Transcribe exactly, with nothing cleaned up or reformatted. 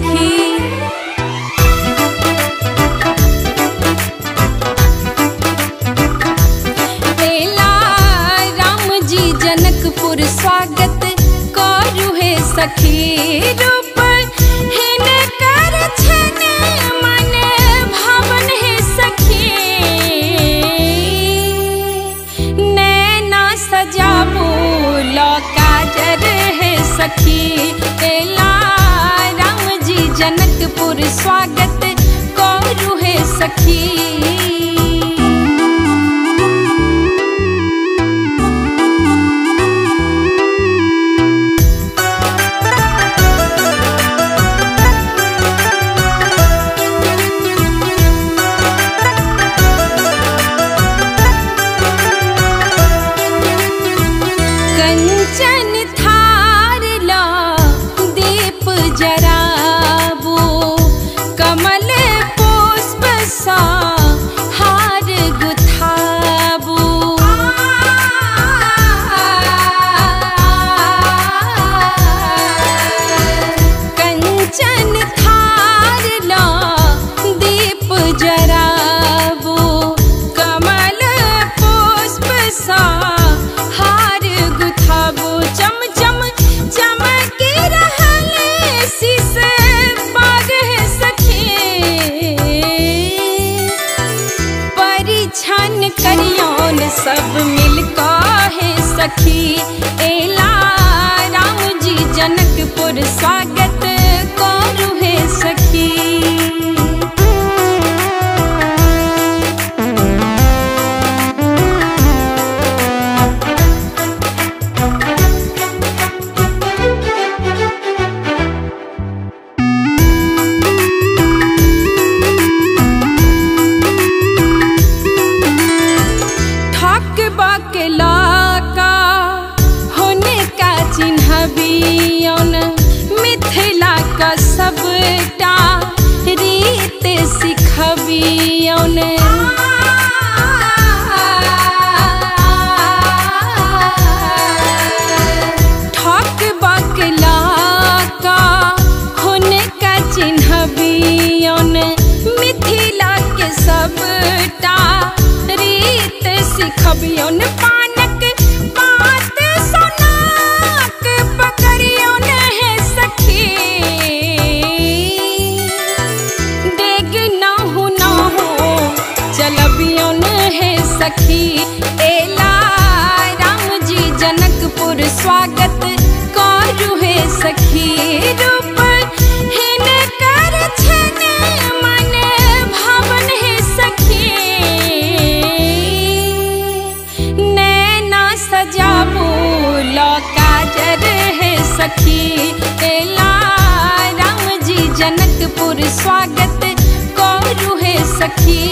देखी। जनकपुर स्वागत करू हे सखी, रूप हीन कर छन मन भावन हे सखी, नैना सजाबू लौ काजर हे सखी। एला राम जी जनकपुर स्वागत करू हे सखी। कंचन थार ला दीप जराबू, कमल पुष्प सा हार गुथाबू, कंचन थार ला दीप जराबू, कमल पुष्प सा करियौन सब मिलका है सखी। एला राम जी जनकपुर स्वागत करू है सखी। मिथिला का सबटा रीत सिखबियौन, ठक बकला का हुनका चिन्हबियौन, मिथिला के सबटा रीत सिखबियौन। एला राम जी जनकपुर स्वागत करू हे सखी, रूप हीन कर छन मन भावन हे सखी, नैना सजाबू लौ काजर हे सखी। एला राम जी जनकपुर स्वागत करू हे सखी।